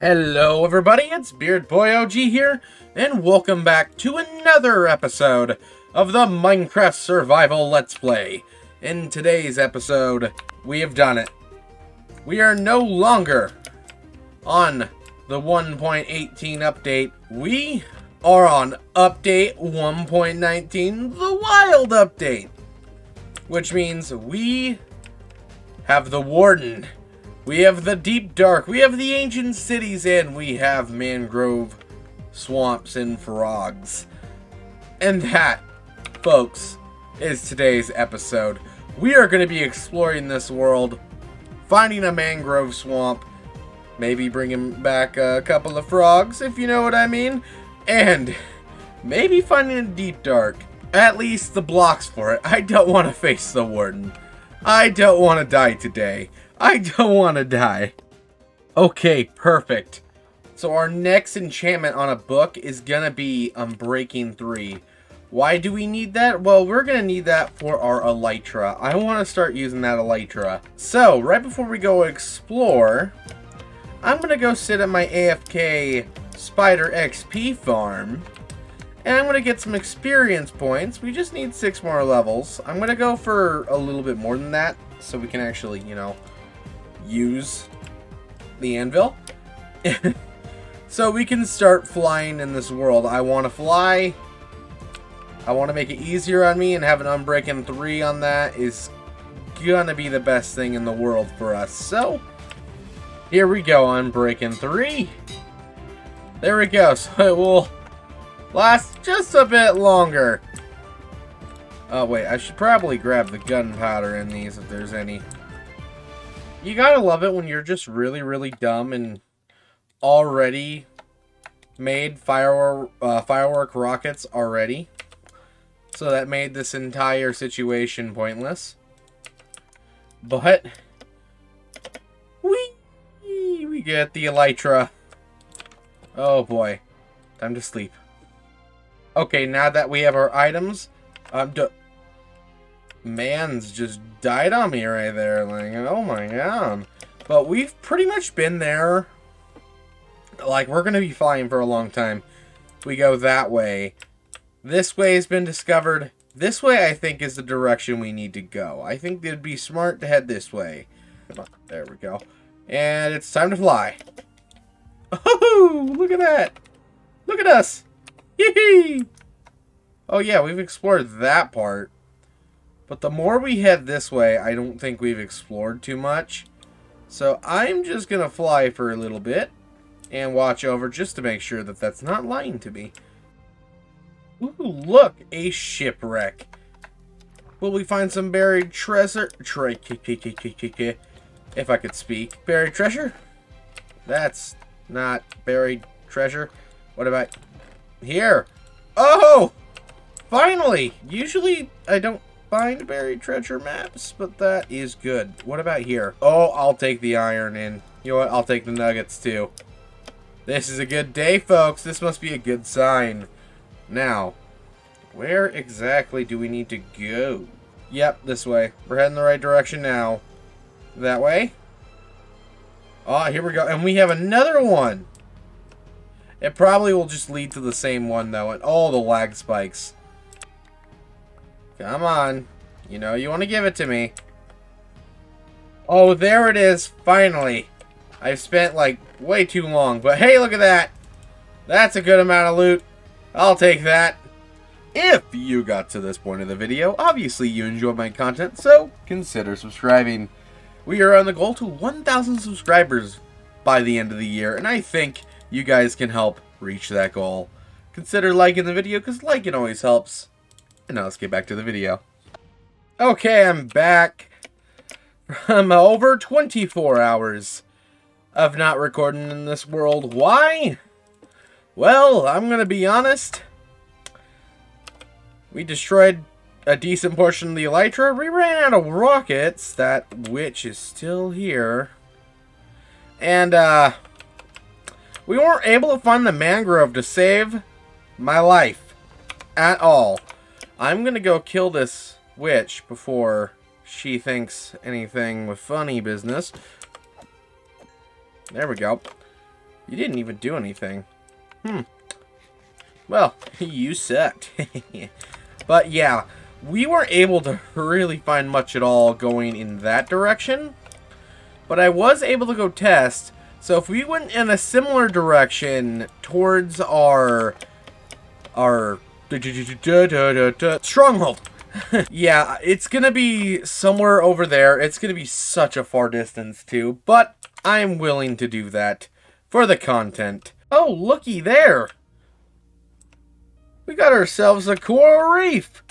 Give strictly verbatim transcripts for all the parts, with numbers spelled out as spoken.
Hello everybody, it's BeardboiOG here, and welcome back to another episode of the Minecraft Survival Let's Play. In today's episode, we have done it. We are no longer on the one point eighteen update. We are on update one point nineteen, the wild update. Which means we have the Warden. We have the Deep Dark, we have the Ancient Cities, and we have mangrove swamps and frogs. And that, folks, is today's episode. We are going to be exploring this world, finding a mangrove swamp, maybe bringing back a couple of frogs, if you know what I mean, and maybe finding a Deep Dark. At least the blocks for it. I don't want to face the Warden. I don't want to die today. I don't want to die. Okay, perfect. So our next enchantment on a book is going to be Unbreaking three. Why do we need that? Well, we're going to need that for our Elytra. I want to start using that Elytra. So, right before we go explore, I'm going to go sit at my A F K Spider X P farm. And I'm going to get some experience points. We just need six more levels. I'm going to go for a little bit more than that, so we can actually, you know, use the anvil. So we can start flying in this world. I want to fly. I want to make it easier on me, and have an Unbreaking three on that is gonna be the best thing in the world for us. So here we go, Unbreaking three. There we go. So it will last just a bit longer. Oh wait, I should probably grab the gunpowder in these if there's any. You gotta love it when you're just really, really dumb and already made firework, uh, firework rockets already. So that made this entire situation pointless. But we we get the Elytra. Oh boy, time to sleep. Okay, now that we have our items, um, do man's just died on me right there, like, oh my god. But we've pretty much been there. Like, we're gonna be flying for a long time. We go that way. This way has been discovered. This way, I think, is the direction we need to go. I think it'd be smart to head this way. There we go. And it's time to fly. Oh, look at that. Look at us. Yee-hee. Oh yeah, we've explored that part. But the more we head this way, I don't think we've explored too much. So I'm just going to fly for a little bit and watch over just to make sure that that's not lying to me. Ooh, look, a shipwreck. Will we find some buried treasure? Tre if I could speak. Buried treasure? That's not buried treasure. What about here? Oh! Finally! Usually I don't find buried treasure maps, but that is good. What about here? Oh, I'll take the iron in. You know what? I'll take the nuggets too. This is a good day, folks. This must be a good sign. Now, where exactly do we need to go? Yep, this way. We're heading the right direction now. That way? Oh, here we go. And we have another one. It probably will just lead to the same one, though. And all the lag spikes. Come on. You know you want to give it to me. Oh, there it is. Finally. I've spent, like, way too long. But hey, look at that. That's a good amount of loot. I'll take that. If you got to this point of the video, obviously you enjoyed my content, so consider subscribing. We are on the goal to one thousand subscribers by the end of the year, and I think you guys can help reach that goal. Consider liking the video, because liking always helps. And now let's get back to the video. Okay, I'm back from over twenty-four hours of not recording in this world. Why? Well, I'm gonna be honest. We destroyed a decent portion of the Elytra. We ran out of rockets. That witch is still here. And, uh... we weren't able to find the mangrove to save my life at all. I'm gonna go kill this witch before she thinks anything with funny business. There we go. You didn't even do anything. Hmm. Well, you sucked. But yeah, we weren't able to really find much at all going in that direction. But I was able to go test. So if we went in a similar direction towards our... our... stronghold. Yeah, it's gonna be somewhere over there. It's gonna be such a far distance too, but I'm willing to do that for the content. Oh, looky there! We got ourselves a coral reef!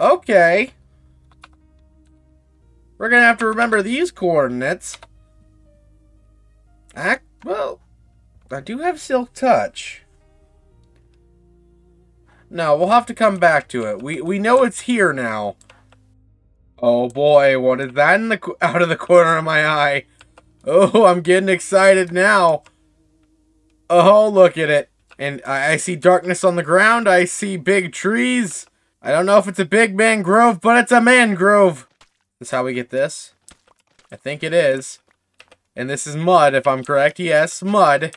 Okay. We're gonna have to remember these coordinates. I, well, I do have Silk Touch. No, we'll have to come back to it. We we know it's here now. Oh boy, what is that in the out of the corner of my eye? Oh, I'm getting excited now. Oh, look at it. And I, I see darkness on the ground. I see big trees. I don't know if it's a big mangrove, but it's a mangrove. That's how we get this. I think it is. And this is mud, if I'm correct. Yes, mud.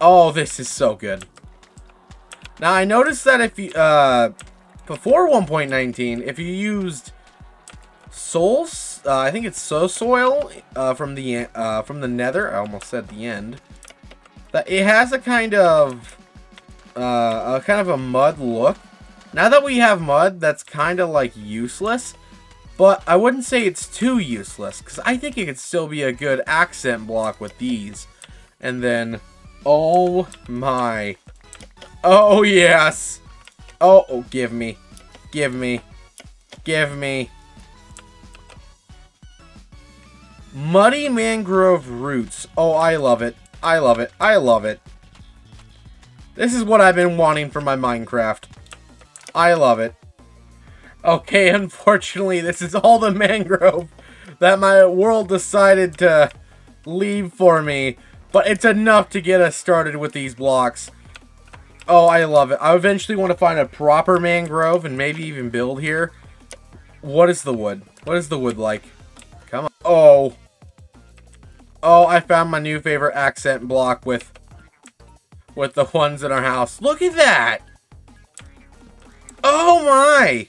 Oh, this is so good. Now, I noticed that if you, uh, before one point nineteen, if you used soul, uh, I think it's so soil, uh, from the, uh, from the nether, I almost said the end, that it has a kind of, uh, a kind of a mud look. Now that we have mud, that's kind of, like, useless, but I wouldn't say it's too useless, because I think it could still be a good accent block with these. And then, oh my... Oh, yes. Oh, oh, give me. Give me. Give me. Muddy mangrove roots. Oh, I love it. I love it. I love it. This is what I've been wanting for my Minecraft. I love it. Okay, unfortunately, this is all the mangrove that my world decided to leave for me. But it's enough to get us started with these blocks. Oh, I love it. I eventually want to find a proper mangrove and maybe even build here. What is the wood? What is the wood like? Come on. Oh. Oh, I found my new favorite accent block with with the ones in our house. Look at that. Oh, my.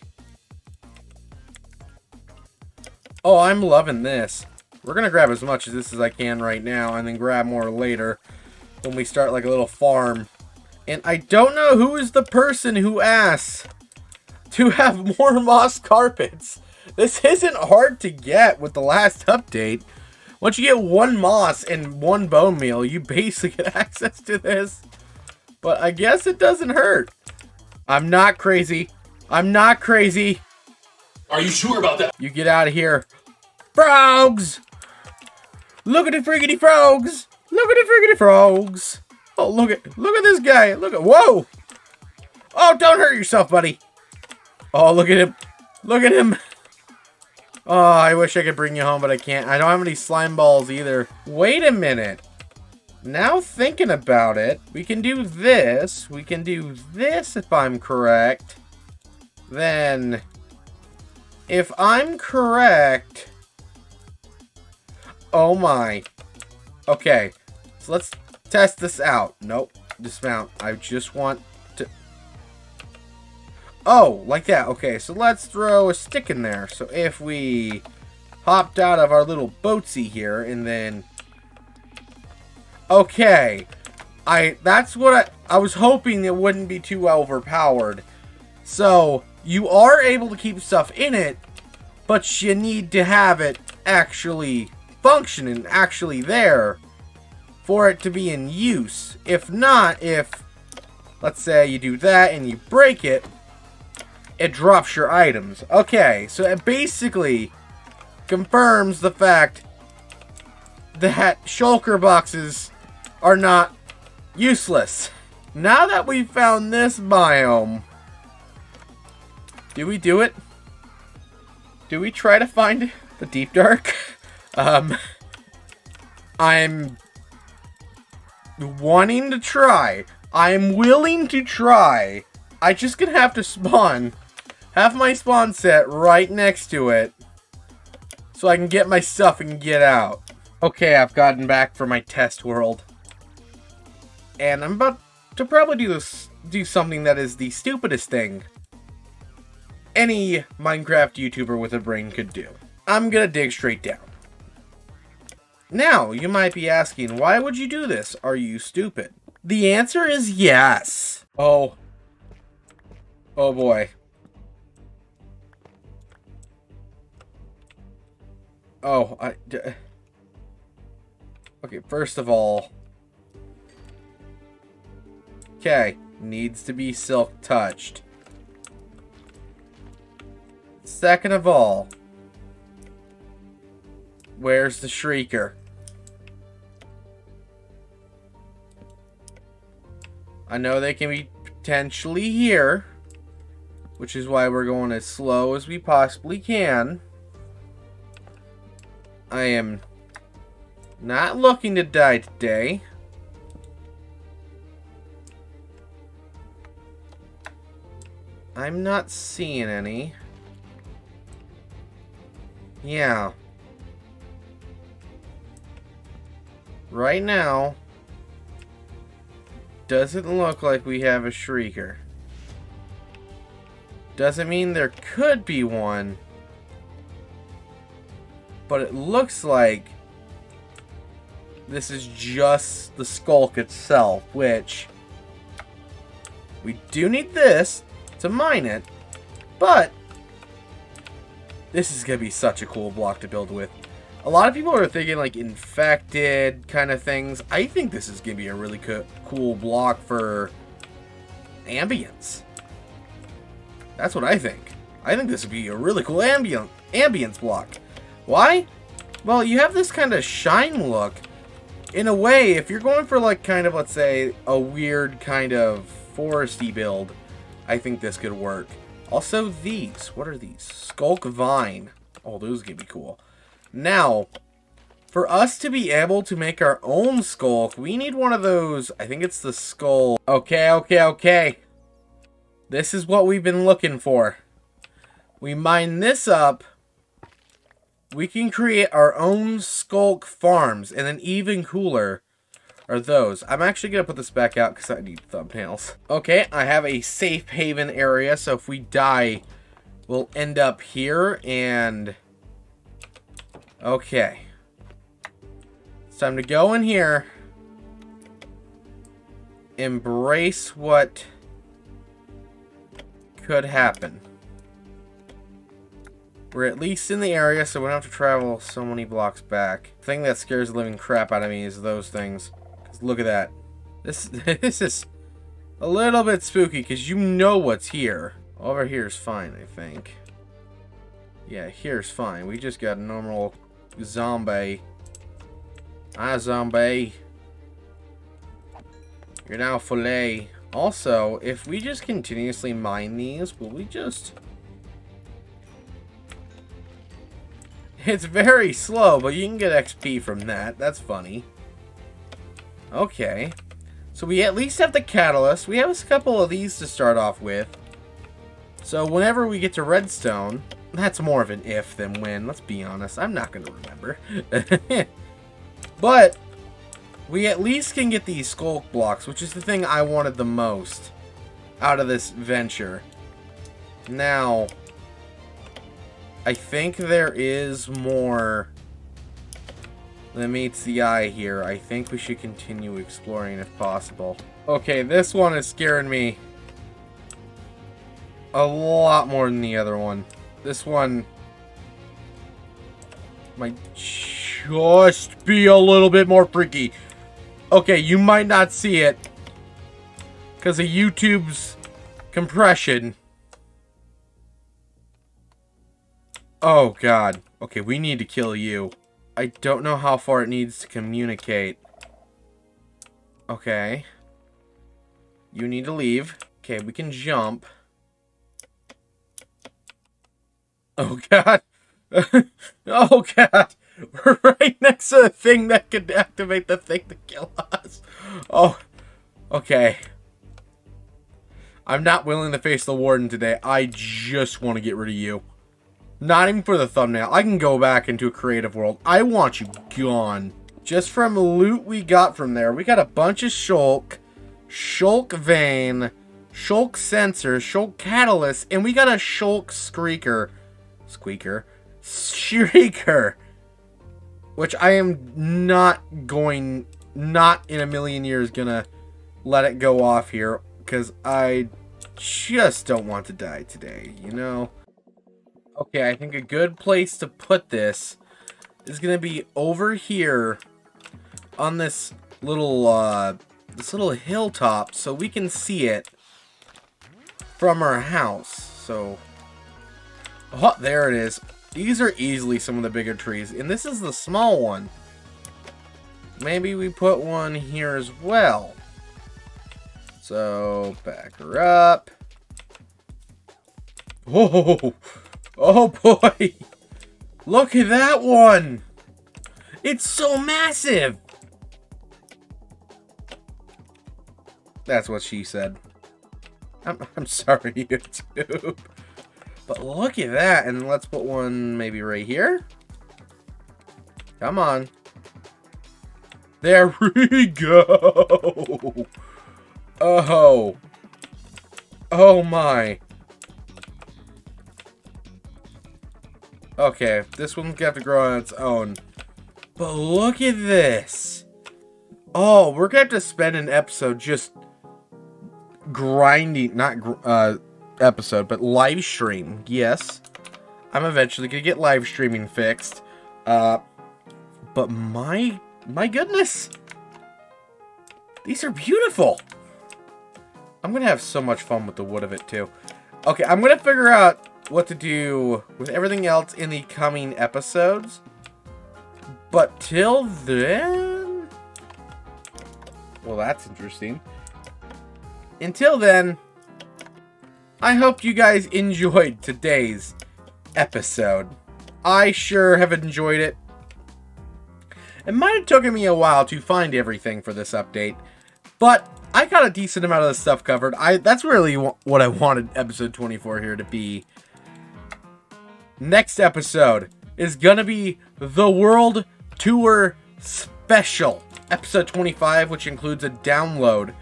Oh, I'm loving this. We're going to grab as much of this as I can right now and then grab more later when we start like a little farm. And I don't know who is the person who asks to have more moss carpets. This isn't hard to get with the last update. Once you get one moss and one bone meal, you basically get access to this. But I guess it doesn't hurt. I'm not crazy. I'm not crazy. Are you sure about that? You get out of here. Frogs! Look at the friggity frogs! Look at the friggity frogs! Oh, look at, look at this guy. Look at, whoa. Oh, don't hurt yourself, buddy. Oh, look at him. Look at him. Oh, I wish I could bring you home, but I can't. I don't have any slime balls either. Wait a minute. Now thinking about it, we can do this. We can do this if I'm correct. Then, if I'm correct. Oh my. Okay, so let's... test this out. Nope. Dismount. I just want to... Oh, like that. Okay, so let's throw a stick in there. So if we hopped out of our little boatsy here and then... Okay. I... That's what I... I was hoping it wouldn't be too overpowered. So, you are able to keep stuff in it, but you need to have it actually functioning, actually there, for it to be in use. If not, if, let's say you do that and you break it, it drops your items. Okay, so it basically confirms the fact that shulker boxes are not useless. Now that we've found this biome, do we do it? Do we try to find the deep dark? um, I'm... wanting to try. I'm willing to try. I just gonna have to spawn. Have my spawn set right next to it. So I can get my stuff and get out. Okay, I've gotten back from my test world. And I'm about to probably do, this, do something that is the stupidest thing any Minecraft YouTuber with a brain could do. I'm gonna dig straight down. Now, you might be asking, why would you do this? Are you stupid? The answer is yes. Oh. Oh boy. Oh, I... D okay, first of all... Okay, needs to be silk touched. Second of all... Where's the Shrieker? I know they can be potentially here, which is why we're going as slow as we possibly can. I am not looking to die today. I'm not seeing any. Yeah. Right now, doesn't look like we have a Shrieker. Doesn't mean there could be one, but it looks like this is just the Sculk itself, which we do need this to mine it, but this is going to be such a cool block to build with. A lot of people are thinking, like, infected kind of things. I think this is going to be a really co cool block for ambience. That's what I think. I think this would be a really cool ambient ambience block. Why? Well, you have this kind of shine look. In a way, if you're going for, like, kind of, let's say, a weird kind of foresty build, I think this could work. Also, these. What are these? Sculk Vine. Oh, those are going to be cool. Now, for us to be able to make our own Sculk, we need one of those, I think it's the skull. Okay, okay, okay. This is what we've been looking for. We mine this up, we can create our own Sculk farms, and then even cooler are those. I'm actually going to put this back out because I need thumbnails. Okay, I have a safe haven area, so if we die, we'll end up here and... Okay. It's time to go in here. Embrace what could happen. We're at least in the area, so we don't have to travel so many blocks back. The thing that scares the living crap out of me is those things. 'Cause look at that. This, this is a little bit spooky because you know what's here. Over here is fine, I think. Yeah, here's fine. We just got a normal... Zombie. Hi, zombie. You're now fillet. Also, if we just continuously mine these, will we just... It's very slow, but you can get X P from that. That's funny. Okay. So we at least have the catalyst. We have a couple of these to start off with. So whenever we get to redstone... That's more of an if than when, let's be honest. I'm not going to remember. But, we at least can get these Sculk blocks, which is the thing I wanted the most out of this venture. Now, I think there is more that meets the eye here. I think we should continue exploring if possible. Okay, this one is scaring me a lot more than the other one. This one might just be a little bit more freaky. Okay, you might not see it because of YouTube's compression. Oh, God. Okay, we need to kill you. I don't know how far it needs to communicate. Okay. You need to leave. Okay, we can jump. Oh, God. Oh, God. We're right next to the thing that could activate the thing to kill us. Oh, okay. I'm not willing to face the warden today. I just want to get rid of you. Not even for the thumbnail. I can go back into a creative world. I want you gone. Just from loot we got from there, we got a bunch of shulk, shulk vein, shulk sensor, shulk catalyst, and we got a shulk shrieker, squeaker, shrieker, which I am not going, not in a million years gonna let it go off here, because I just don't want to die today, you know? Okay, I think a good place to put this is gonna be over here on this little uh, this little hilltop, so we can see it from our house. So, oh, there it is. These are easily some of the bigger trees, and this is the small one. Maybe we put one here as well. So back her up. Whoa. Oh boy! Look at that one! It's so massive! That's what she said. I'm, I'm sorry, YouTube. But look at that, and let's put one maybe right here. Come on. There we go! Oh. Oh my. Okay, this one's got to grow on its own. But look at this. Oh, we're going to have to spend an episode just grinding. Not gr uh, episode, but live stream. Yes. I'm eventually going to get live streaming fixed. Uh, but my, my goodness. These are beautiful. I'm going to have so much fun with the wood of it, too. Okay, I'm going to figure out what to do with everything else in the coming episodes, but till then, well, that's interesting. Until then, I hope you guys enjoyed today's episode. I sure have enjoyed it. It might have taken me a while to find everything for this update, but I got a decent amount of the stuff covered. I that's really what I wanted episode twenty-four here to be. Next episode is gonna be the World Tour Special, episode twenty-five, which includes a download.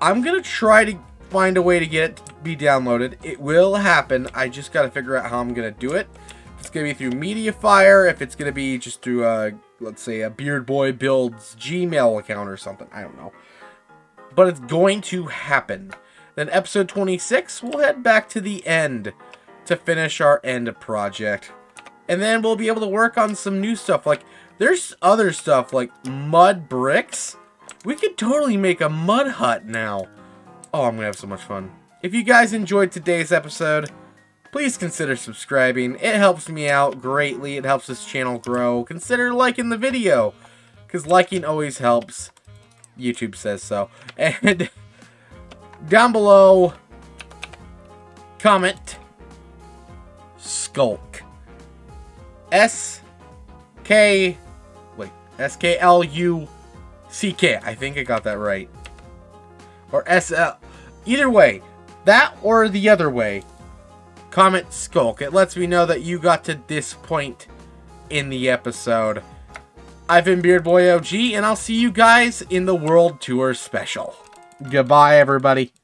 I'm gonna try to find a way to get it to be downloaded. It will happen. I just gotta figure out how I'm gonna do it. If it's gonna be through MediaFire, if it's gonna be just through uh, let's say a Beardboi Builds Gmail account or something, I don't know, but it's going to happen. Then episode twenty-six, we'll head back to the end to finish our end project, and then we'll be able to work on some new stuff. Like, there's other stuff like mud bricks. We could totally make a mud hut now. Oh, I'm gonna have so much fun. If you guys enjoyed today's episode, please consider subscribing. It helps me out greatly. It helps this channel grow. Consider liking the video, because liking always helps. YouTube says so. And down below, comment Sculk. S K... Wait. S K L U C K. I think I got that right. Or S L... Either way. That or the other way. Comment Sculk. It lets me know that you got to this point in the episode. I've been BeardboiOG, and I'll see you guys in the World Tour Special. Goodbye, everybody.